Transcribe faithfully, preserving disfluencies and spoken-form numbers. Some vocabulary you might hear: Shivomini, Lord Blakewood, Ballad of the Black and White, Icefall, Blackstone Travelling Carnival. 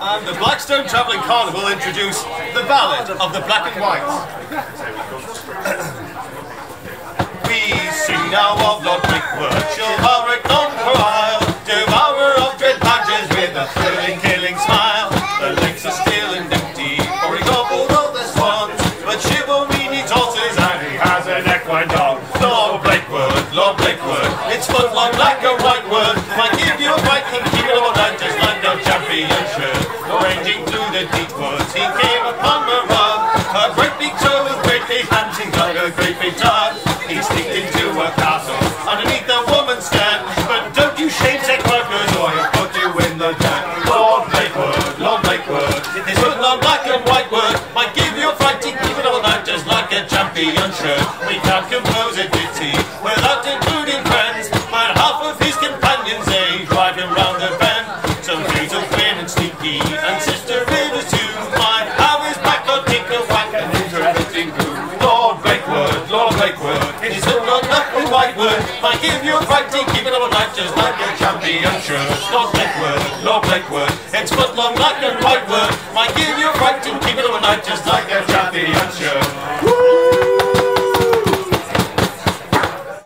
and the Blackstone Travelling Carnival introduce the Ballad of the Black and White. We sing now of Lord Blakewood, chivalric long while, devourer of dread badges with a thrilling, killing smile. The lakes are still and empty, for he gobbled all the swans, but Shivomini tosses and he has an equine dog. Lord Blakewood, Lord Blakewood, it's footlong like a white word. Might give you a bite and keep it all night, just like no championship. Ranging through the deep woods, he came upon a rug, a great big toe with great big hands, and got a great big tug. He sneaked into a castle underneath a woman's stand, but don't you shame sex workers or he'll put you in the tank. Lord Blakewood, Lord Blakewood, his footlong black and white word might give you a fright, he'd keep it all night just like a championship. We can't compose a ditty without including friends, but half of his companions they drive him round the bend. So he's a thin and sneaky, and Sister Rivers too, might have his back or take a whack and interesting groove. Lord Blakewood, Lord Blackwood, he's a good luck with white word, might give you a fright, he'd keep it all night just like a championship. Lord Blakewood, Lord Blackwood, it's footlong black and white word, might give you a fright, he'd keep it all night just like a championship.